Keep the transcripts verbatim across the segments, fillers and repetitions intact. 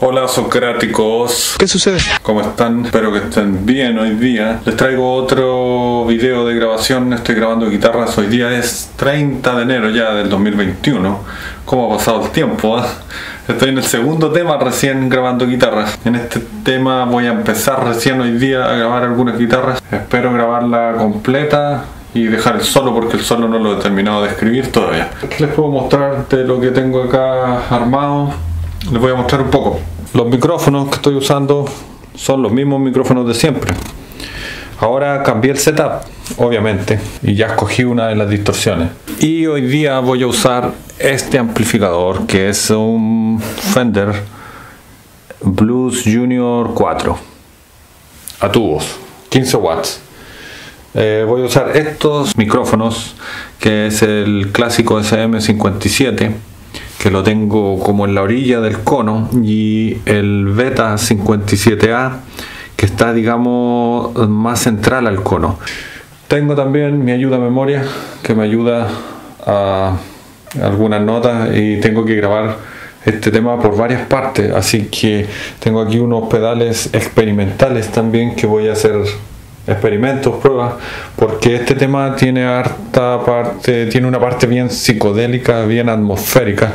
Hola socráticos, ¿qué sucede? ¿Cómo están? Espero que estén bien hoy día. Les traigo otro video de grabación. Estoy grabando guitarras. Hoy día es treinta de enero ya del dos mil veintiuno. ¿Cómo ha pasado el tiempo? ¿eh? Estoy en el segundo tema recién grabando guitarras. En este tema voy a empezar recién hoy día a grabar algunas guitarras. Espero grabarla completa y dejar el solo, porque el solo no lo he terminado de escribir todavía. Les puedo mostrar de lo que tengo acá armado. Les voy a mostrar un poco. Los micrófonos que estoy usando son los mismos micrófonos de siempre. Ahora cambié el setup, obviamente, y ya escogí una de las distorsiones. Y hoy día voy a usar este amplificador, que es un Fender Blues Junior cuatro a tubos, quince watts. Eh, voy a usar estos micrófonos, que es el clásico S M cincuenta y siete, que lo tengo como en la orilla del cono, y el Beta cincuenta y siete A, que está, digamos, más central al cono. Tengo también mi ayuda a memoria, que me ayuda a algunas notas, y tengo que grabar este tema por varias partes, así que tengo aquí unos pedales experimentales también, que voy a hacer experimentos, pruebas, porque este tema tiene harta parte, tiene una parte bien psicodélica, bien atmosférica.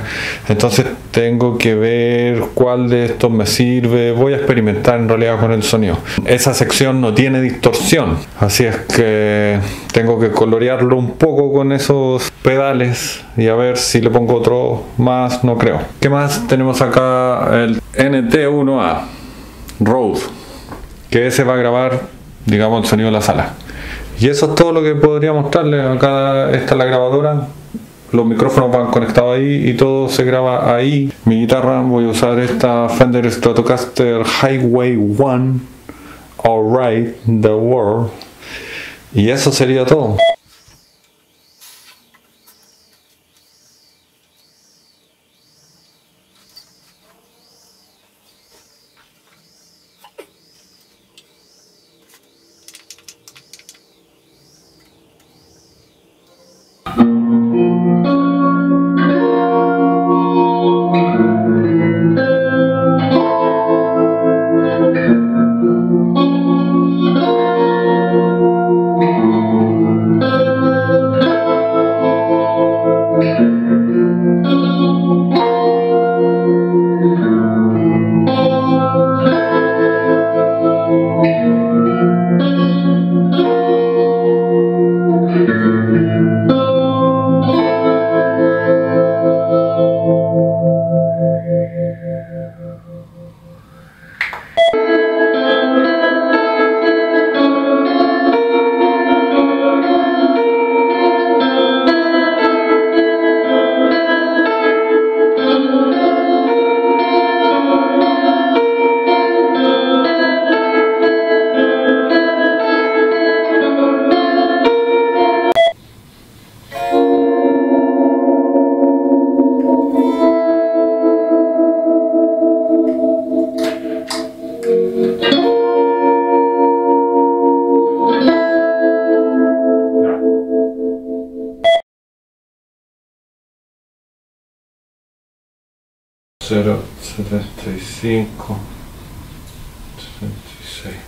Entonces tengo que ver cuál de estos me sirve. Voy a experimentar en realidad con el sonido. Esa sección no tiene distorsión, así es que tengo que colorearlo un poco con esos pedales y a ver si le pongo otro más. No creo. ¿Qué más tenemos acá? El N T uno A Rode, que ese va a grabar, digamos, el sonido de la sala. Y eso es todo lo que podría mostrarles. Acá está la grabadora, los micrófonos van conectados ahí y todo se graba ahí. Mi guitarra, voy a usar esta Fender Stratocaster Highway uno, Alright the World. Y eso sería todo. zero setenta y cinco setenta y seis